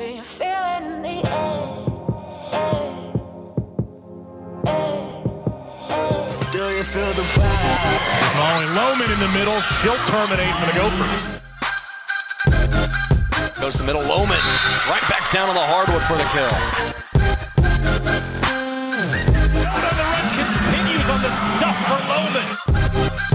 Do you feel it in the air? Do you feel the vibe? It's Molly Lohman in the middle. She'll terminate for the Gophers. Goes to the middle. Lohman right back down on the hardwood for the kill. Out on the run, continues on the stuff for Lohman.